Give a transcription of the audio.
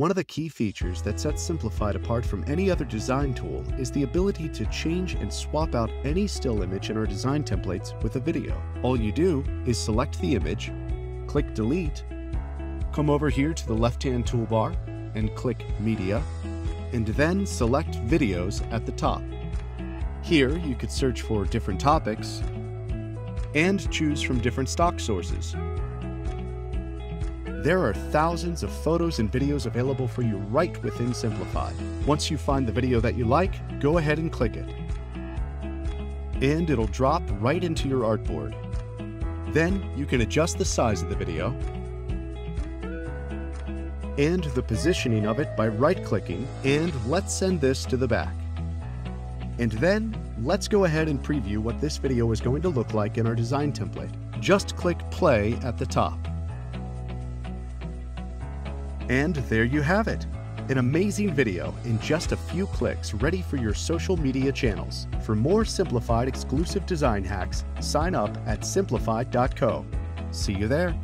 One of the key features that sets Simplified apart from any other design tool is the ability to change and swap out any still image in our design templates with a video. All you do is select the image, click Delete, come over here to the left-hand toolbar and click Media, and then select Videos at the top. Here you could search for different topics and choose from different stock sources. There are thousands of photos and videos available for you right within Simplified. Once you find the video that you like, go ahead and click it. And it'll drop right into your artboard. Then you can adjust the size of the video and the positioning of it by right-clicking, and let's send this to the back. And then let's go ahead and preview what this video is going to look like in our design template. Just click Play at the top. And there you have it, an amazing video in just a few clicks ready for your social media channels. For more Simplified exclusive design hacks, sign up at simplified.co. See you there.